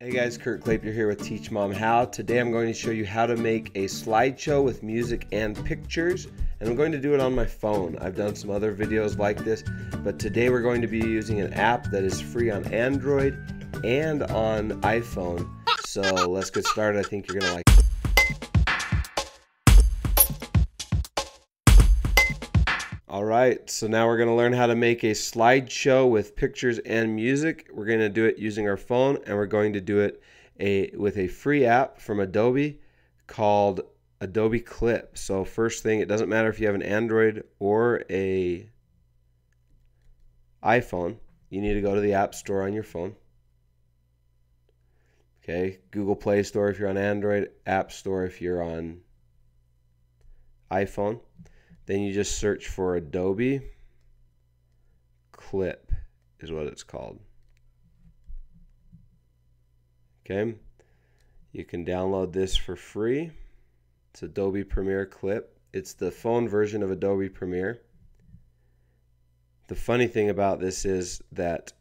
Hey guys, Kurt Clape, you're here with Teach Mom How. Today I'm going to show you how to make a slideshow with music and pictures, and I'm going to do it on my phone. I've done some other videos like this, but today we're going to be using an app that is free on Android and on iPhone. So let's get started. I think you're going to like it. Alright, so now we're going to learn how to make a slideshow with pictures and music. We're going to do it using our phone, and we're going to do it with a free app from Adobe called Adobe Clip. So first thing, it doesn't matter if you have an Android or a iPhone, you need to go to the App Store on your phone. Okay, Google Play Store if you're on Android, App Store if you're on iPhone. Then you just search for Adobe Clip is what it's called. Okay, you can download this for free. It's Adobe Premiere Clip. It's the phone version of Adobe Premiere. The funny thing about this is that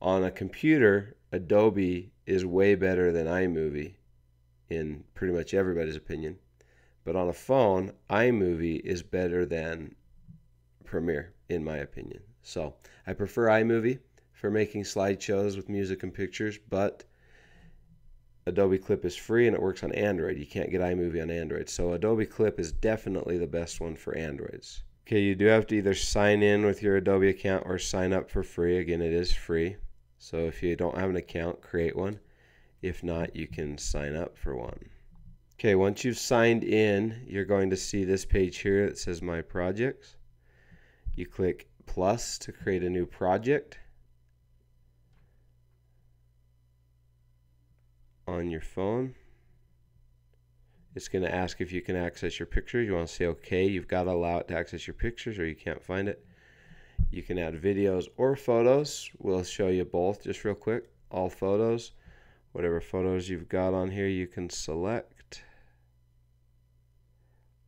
on a computer, Adobe is way better than iMovie in pretty much everybody's opinion. But on a phone, iMovie is better than Premiere, in my opinion. So I prefer iMovie for making slideshows with music and pictures, but Adobe Clip is free and it works on Android. You can't get iMovie on Android. So Adobe Clip is definitely the best one for Androids. Okay, you do have to either sign in with your Adobe account or sign up for free. Again, it is free. So if you don't have an account, create one. If not, you can sign up for one. Okay, once you've signed in, you're going to see this page here that says My Projects. You click plus to create a new project on your phone. It's going to ask if you can access your pictures. You want to say OK. You've got to allow it to access your pictures or you can't find it. You can add videos or photos. We'll show you both just real quick. All photos. Whatever photos you've got on here, you can select.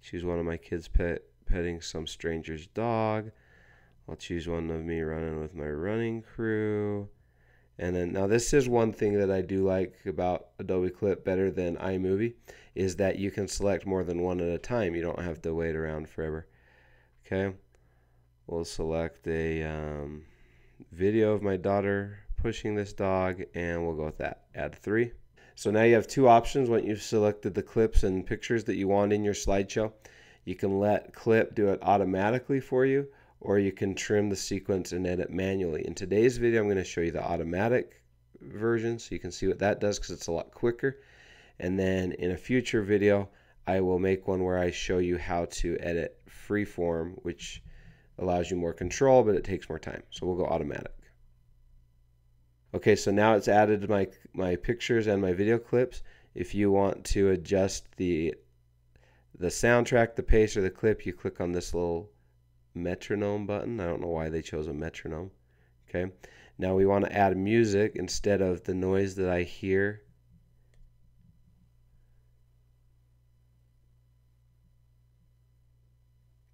Choose one of my kids petting some stranger's dog. I'll choose one of me running with my running crew. And then now this is one thing that I do like about Adobe Clip better than iMovie is that you can select more than one at a time. You don't have to wait around forever. Okay, we'll select a video of my daughter pushing this dog and we'll go with that. Add 3. So now you have two options once you've selected the clips and pictures that you want in your slideshow. You can let Clip do it automatically for you, or you can trim the sequence and edit manually. In today's video, I'm going to show you the automatic version so you can see what that does because it's a lot quicker. And then in a future video, I will make one where I show you how to edit freeform, which allows you more control, but it takes more time. So we'll go automatic. Okay, so now it's added my pictures and my video clips. If you want to adjust the soundtrack, the pace, or the clip, you click on this little metronome button. I don't know why they chose a metronome. Okay, now we want to add music instead of the noise that I hear.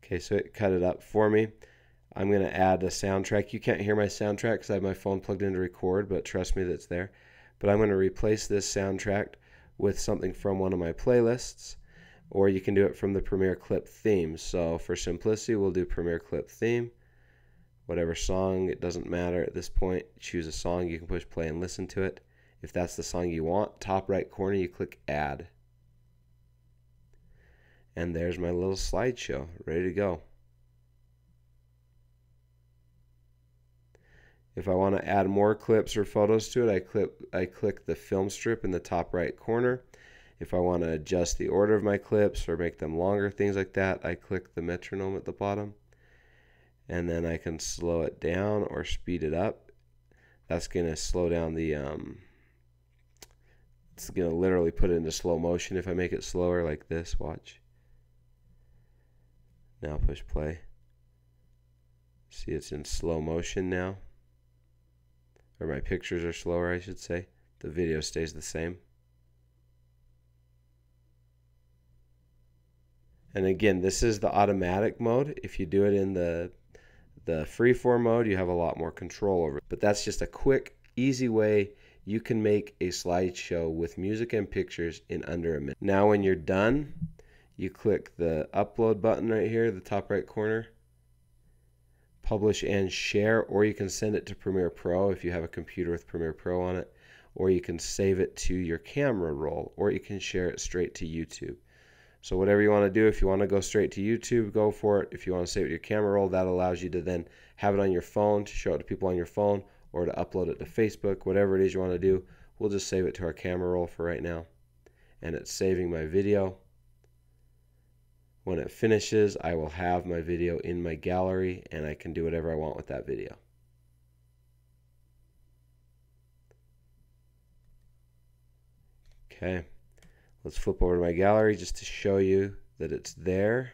Okay, so it cut it up for me. I'm going to add a soundtrack. You can't hear my soundtrack because I have my phone plugged in to record, but trust me, that's there. But I'm going to replace this soundtrack with something from one of my playlists, or you can do it from the Premiere Clip theme. So for simplicity, we'll do Premiere Clip theme. Whatever song, it doesn't matter at this point. Choose a song. You can push play and listen to it. If that's the song you want, top right corner, you click add. And there's my little slideshow ready to go. If I want to add more clips or photos to it, I click the film strip in the top right corner. If I want to adjust the order of my clips or make them longer, things like that, I click the metronome at the bottom. And then I can slow it down or speed it up. That's going to slow down the... it's going to literally put it into slow motion if I make it slower like this. Watch. Now push play. See, it's in slow motion now. Or my pictures are slower, I should say. The video stays the same. And again, this is the automatic mode. If you do it in the freeform mode, you have a lot more control over it. But that's just a quick, easy way you can make a slideshow with music and pictures in under a minute. Now when you're done, you click the upload button right here, the top right corner, publish and share, or you can send it to Premiere Pro if you have a computer with Premiere Pro on it, or you can save it to your camera roll, or you can share it straight to YouTube. So whatever you want to do, if you want to go straight to YouTube, go for it. If you want to save it to your camera roll, that allows you to then have it on your phone, to show it to people on your phone, or to upload it to Facebook, whatever it is you want to do. We'll just save it to our camera roll for right now. And it's saving my video. When it finishes, I will have my video in my gallery, and I can do whatever I want with that video. Okay, let's flip over to my gallery just to show you that it's there.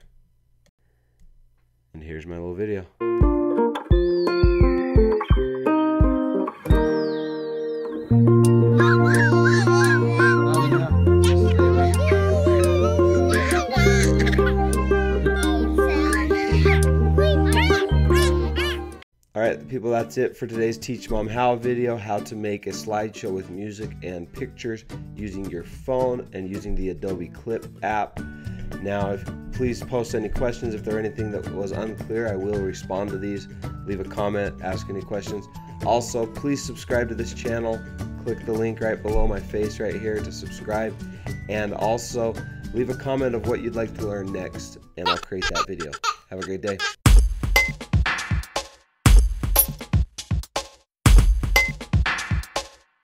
And here's my little video. Alright people, that's it for today's Teach Mom How video, how to make a slideshow with music and pictures using your phone and using the Adobe Clip app. Now please post any questions if there are anything that was unclear. I will respond to these. Leave a comment, ask any questions. Also, please subscribe to this channel. Click the link right below my face right here to subscribe, and also leave a comment of what you'd like to learn next, and I'll create that video. Have a great day.